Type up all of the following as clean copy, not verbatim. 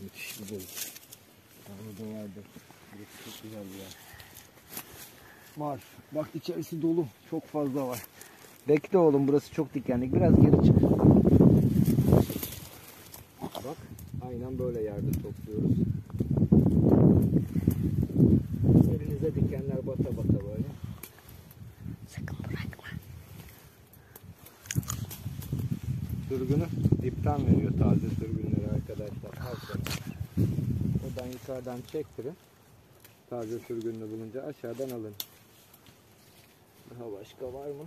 Müthiş bir balık. Orada vardı. Burası çok güzel bir yer. Var. Bak içerisi dolu. Çok fazla var. Bekle oğlum, burası çok dikenlik. Biraz geri çık. Bak. Aynen böyle yerde topluyoruz. Elinize dikenler bata bata böyle. Sakın bırakma. Sürgünü dipten veriyor taze sürgünleri arkadaşlar. Oradan yukarıdan çektirin. Taze sürgününü bulunca aşağıdan alın. Daha başka var mı?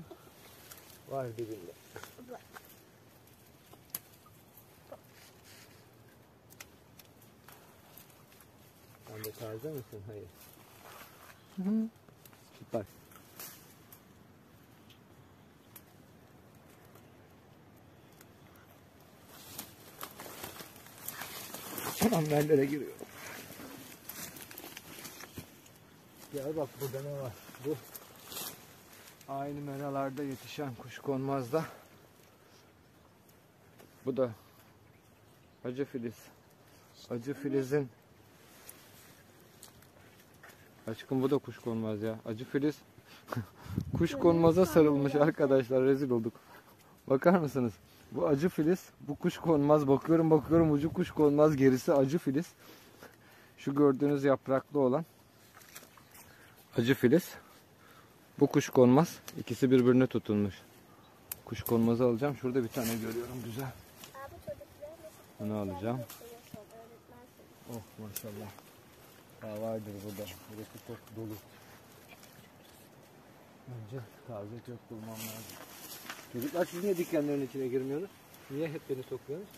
Var dibinde. Sen de taze misin? Hayır. Hı. Süper. Tamam, nerelere giriyor? Gel bak, burada ne var? Bu aynı meralarda yetişen kuşkonmazda. Bu da acı filiz. Acı filizin. Aşkım bu da kuşkonmaz ya. Acı filiz kuşkonmaza sarılmış arkadaşlar. Rezil olduk. Bakar mısınız? Bu acı filiz, bu kuşkonmaz. Bakıyorum bakıyorum, ucu kuşkonmaz, gerisi acı filiz. Şu gördüğünüz yapraklı olan acı filiz. Bu kuşkonmaz. İkisi birbirine tutunmuş. Kuşkonmazı alacağım. Şurada bir tane görüyorum güzel. Bunu alacağım. Oh maşallah. Daha vardır burada. Burası çok dolu. Önce taze kök bulmam lazım. Çocuklar, siz niye dikenlerin içine girmiyorsunuz? Niye hep beni sokuyorsunuz?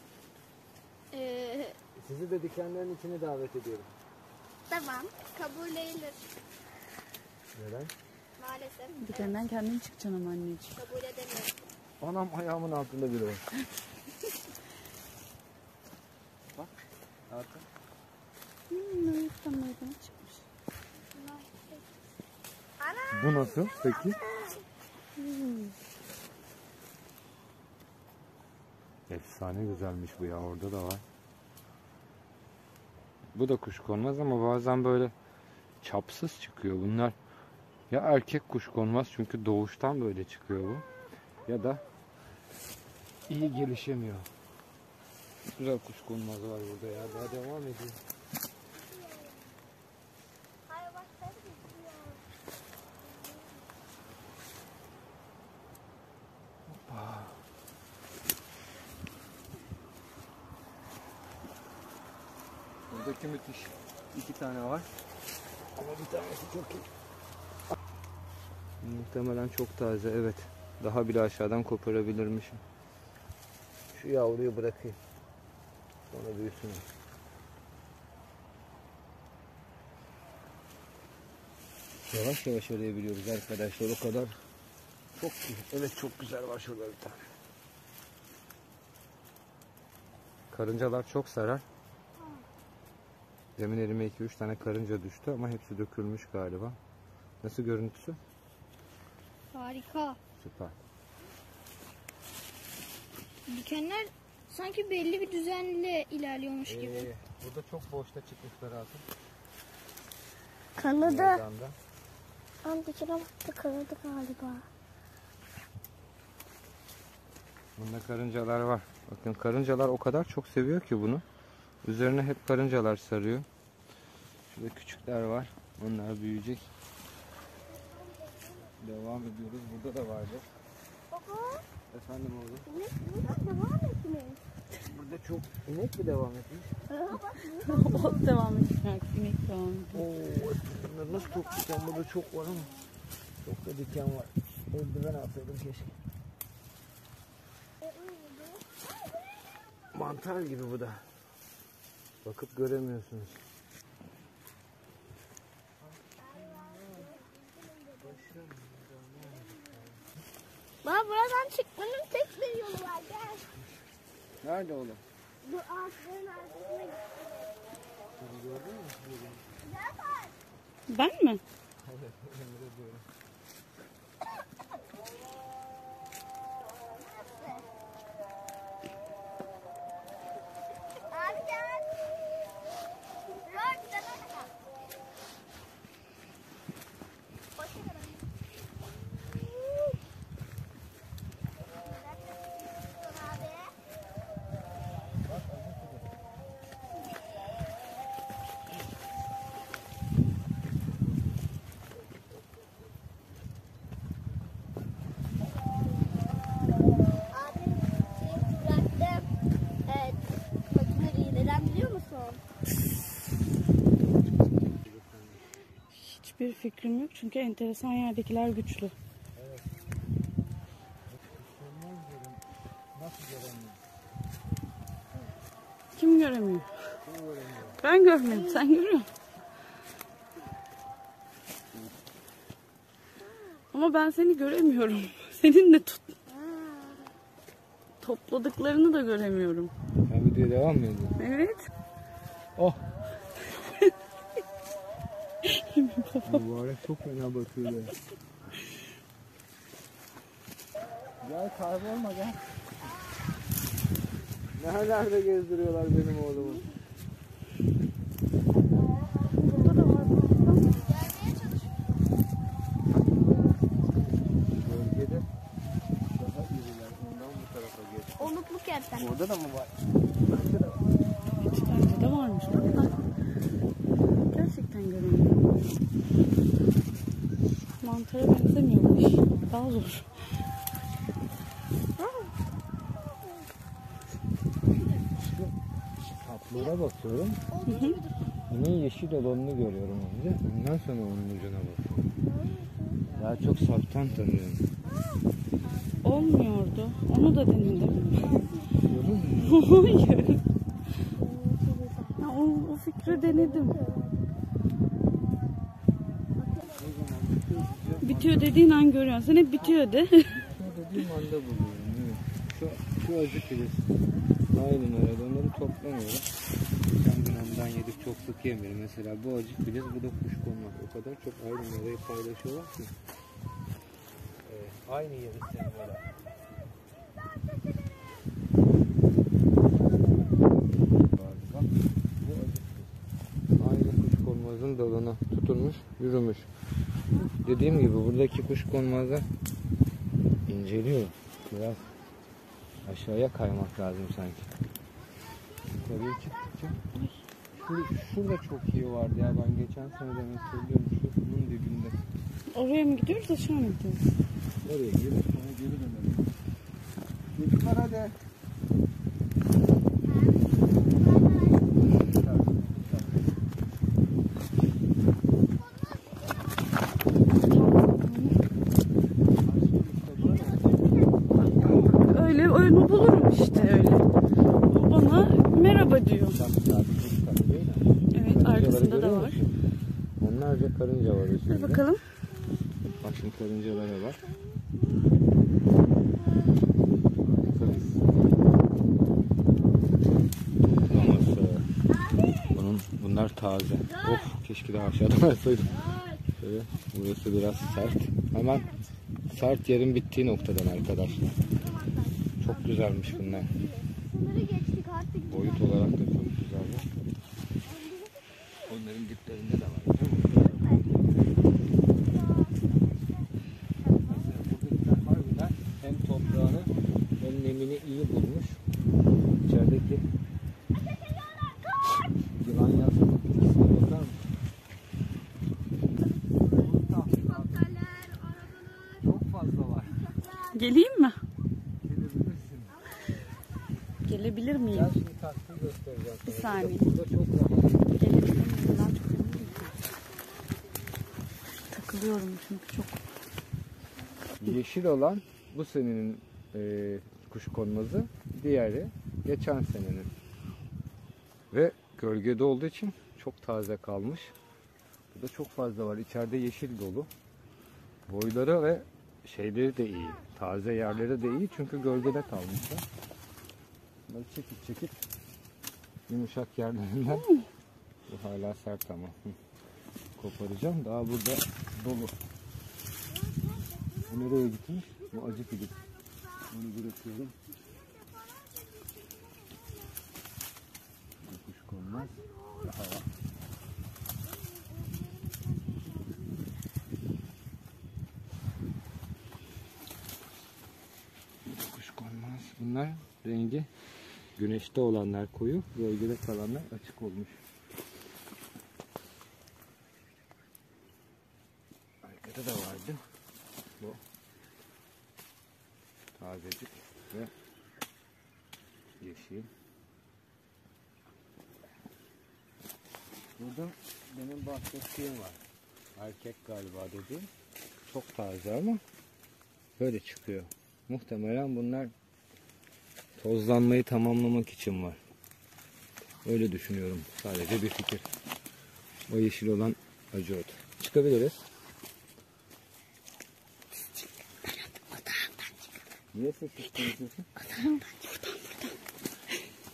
Sizi de dikenlerin içine davet ediyorum. Tamam, kabul edilir. Neden? Maalesef. Dikenden kendin çıkacaksın ama anneciğim. Kabul edemiyorum. Anam, ayağımın altında biri var. Bak, arka. Çıkmış. Bu nasıl peki? Efsane güzelmiş bu ya, orada da var. Bu da kuşkonmaz ama bazen böyle çapsız çıkıyor bunlar. Ya erkek kuşkonmaz, çünkü doğuştan böyle çıkıyor bu. Ya da iyi gelişemiyor. Güzel kuşkonmaz var burada ya, daha devam ediyor. Buradaki müthiş. 2 tane var. Ama bir tanesi çok iyi. Muhtemelen çok taze, evet. Daha bile aşağıdan koparabilirmişim. Şu yavruyu bırakayım. Sonra büyüsün. Yavaş yavaş arayabiliyoruz arkadaşlar. O kadar çok iyi. Evet, çok güzel var şurada bir tane. Karıncalar çok sarar. Demin elime 2-3 tane karınca düştü ama hepsi dökülmüş galiba. Nasıl görüntüsü? Harika. Süper. Dikenler sanki belli bir düzenle ilerliyormuş gibi. Burada çok boşta çıkmışlar artık. Kanadı. Amcacığına baktı, kanadı galiba. Bunda karıncalar var. Bakın, karıncalar o kadar çok seviyor ki bunu. Üzerine hep karıncalar sarıyor. Şurada küçükler var. Onlar büyüyecek. Devam ediyoruz. Burada da vardı. Baba. Efendim oğlum. İnek burada devam etmiş. Burada çok inek mi devam etmiş? Baba devam etmiş. İnek devam etmiş. Bunlar nasıl çok diken? Burada çok var ama. Çok da diken var. Eldiven atıyordum keşke. Mantar gibi bu da. Bakıp göremiyorsunuz. Baba, buradan çıkmanın tek bir yolu var, gel. Nerede oğlum? Bu ağaçların arkasına gitti. Sen gördün mü? Ben mi? Evet, Emre diyorum. Abi gel. hiçbir fikrim yok çünkü enteresan yerdekiler güçlü. Evet. Nasıl göremiyor? Kim göremiyor? Kim göremiyor? Ben görmüyorum. Sen görüyor musun? Ama ben seni göremiyorum. Senin de topladıklarını da göremiyorum. Ya videoya devam mı ediyorsun? Evet. Oh. Mübarek çok fena batıyor. Gel kaybolma gel. Nerelerde gezdiriyorlar benim oğlumu. Burada da var. Gelmeye çalışıyorum. Bölgede daha iriler. Ondan bu tarafa geç. Oluklu yerden. Orada da mı var? Hiç bence de varmış. Gerçekten göremiyorum. Mantara benzemiyormuş. Daha zor. Buraya bakıyorum. Bunun yeşil olanını görüyorum önce. Ondan sonra onun ucuna bakıyorum. Daha çok saptan tanıyorum. Olmuyordu. Onu da denedim. Hayır. O fikri denedim. Bitiyor dediğin an görüyorsun. Sen hep bitiyor de. Bitiyor dediğim anda buluyorum. Evet. Şu acı tilkişen. Aynen öyle. Onları toplamıyorum. Sen gün ondan yedik, çok sık yemiyorum. Mesela bu acı filiz, bu da kuşkonmaz. O kadar çok aynı orayı paylaşıyorlar ki. Aynı yeri seviyorlar. Bak bu acı filiz. Aynı kuşkonmazın dalına tutunmuş, yürümüş. Dediğim gibi buradaki kuşkonmazı inceliyor. Biraz aşağıya kaymak lazım sanki. Tabii çıktıkça. Şurada çok iyi vardı ya. Ben geçen sene de söylüyorum. Şunun dibinde. Oraya mı gidiyoruz da şuna mı gidiyoruz? Oraya gidiyoruz. Sonra geri dönelim. Gidip var hadi. Karınca var üstünde. Hadi bakalım. Bak şimdi karıncalara var. Bunlar taze. Of keşke daha aşağıdan alsaydım. Şöyle, burası biraz sert. Hemen sert yerin bittiği noktadan arkadaşlar. Çok güzelmiş bunlar. Boyut olarak da çok güzeldi. Onların diplerinde de var. İyi bulmuş. İçerideki yılan yastığı bitkisine bakar mı? Çok fazla var. Geleyim mi? Gelebilirsin. Gelebilir miyim? Gel şimdi taktiği göstereceğim. Bir saniye. Burada çok rahat. Gelebilir miyim? Ben çok eminim. Takılıyorum çünkü çok. Yeşil olan bu senenin kuşkonmazı, diğeri geçen senenin ve gölgede olduğu için çok taze kalmış. Burada çok fazla var. İçeride yeşil dolu. Boyları ve şeyleri de iyi. Taze yerleri de iyi çünkü gölgede kalmışlar. Bunları çekip çekip yumuşak yerlerinden bu hala sert ama koparacağım. Daha burada dolu. Bu nereye gitmiş? Bu acı tilki. Onu bırakıyorum. Kuşkonmaz. Daha var. Kuşkonmaz. Bunlar rengi güneşte olanlar koyu, gölgede kalanlar açık olmuş. Arkada da vardı. Bu. Tazecik ve yeşil. Burada benim bahsettiğim var. Erkek galiba dedi. Çok taze ama böyle çıkıyor. Muhtemelen bunlar tozlanmayı tamamlamak için var. Öyle düşünüyorum. Sadece bir fikir. O yeşil olan acı otu. Çıkabiliriz. Niye sıkıştın? Odağımdan çıktım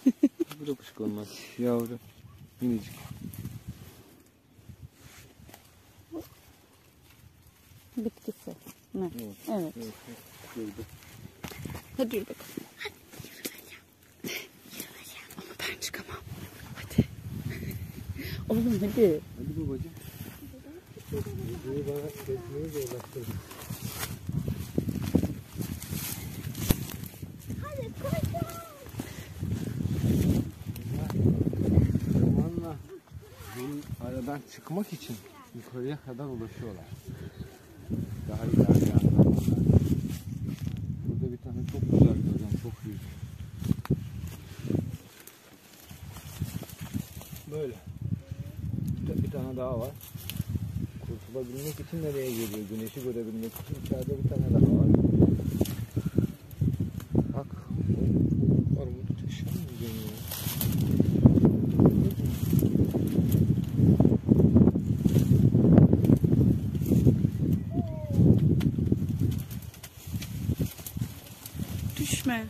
buradan. Bu da kuşkonmaz yavru. Minicik. Bitkisi. Evet. Evet. Evet. Gördüm. Hadi yürü bakalım. Hadi yürüyeceğim. Yürüyeceğim ama ben çıkamam. Hadi. Oğlum hadi. Hadi babacığım. Videoyu bana kesmeyi zorlaştırdım. Hadi koşun. Zamanla bu aradan çıkmak için yukarıya kadar ulaşıyorlar. Daha ileride yandan. Burada bir tane çok güzel görüyorum, çok büyük. Böyle. Bir tane daha var. Kurtulabilmek için nereye geliyor? Güneşi görebilmek için içeride bir tane daha var. Bak. Armut çeşen mi dönüyor? Düşme.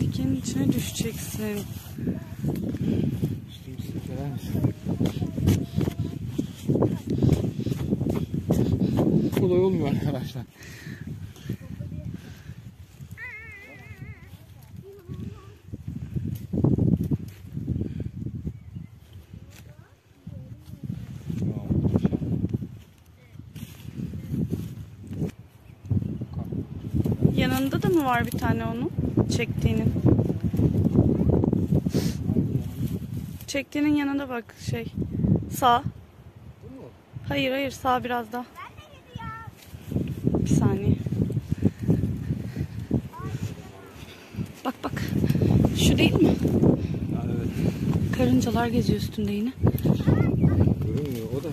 Dikenin içine düşeceksin. Kolay olmuyor arkadaşlar. Yanında da mı var bir tane onu çektiğinin? Çektiğinin yanında bak şey. Sağ. Hayır hayır sağ biraz daha. Bir saniye. Bak bak. Şu değil mi? Evet. Karıncalar geziyor üstünde yine. Görünmüyor o da.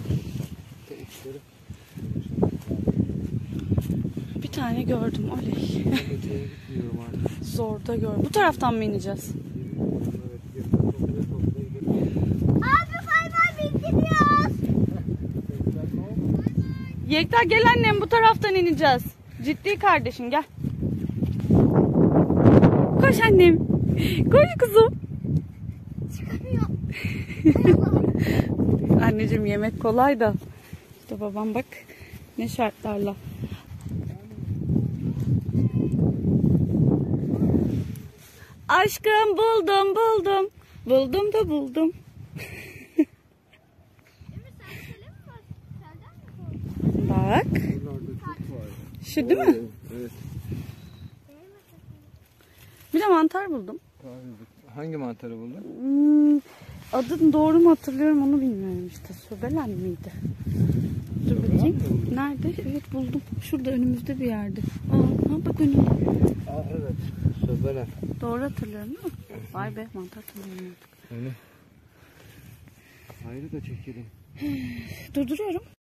Bir tane gördüm oley. Zor da gör. Bu taraftan mı ineceğiz? Abi hayvan bindiriyoruz. Yekta gel annem bu taraftan ineceğiz. Ciddi kardeşim gel. Koş annem. Koş kızım. Çıkamıyorum. Anneciğim yemek kolay da. İşte babam bak ne şartlarla. Aşkım buldum. Buldum da buldum. Bak. Şu değil mi? Evet. Bir de mantar buldum. Hangi mantarı buldun? Adını doğru mu hatırlıyorum onu bilmiyorum işte. Söbelen miydi? Dur bakayım. Nerede? Evet buldum. Şurada önümüzde bir yerde. Aa bak önümde. Aa evet. Söbelen. Doğru hatırlıyorum değil mi? Vay be mantar hatırlamıyorduk. Öyle. Hayır da çekelim. Durduruyorum.